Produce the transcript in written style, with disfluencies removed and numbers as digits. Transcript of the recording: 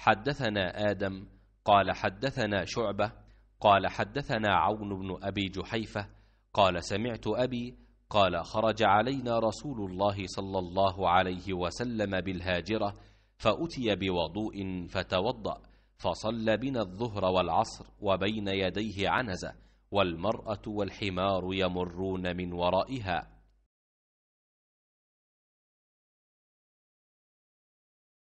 حدثنا آدم قال حدثنا شعبة قال حدثنا عون بن أبي جحيفة قال سمعت أبي قال خرج علينا رسول الله صلى الله عليه وسلم بالهاجرة فأتي بوضوء فتوضأ فصلى بنا الظهر والعصر وبين يديه عنزة والمرأة والحمار يمرون من ورائها.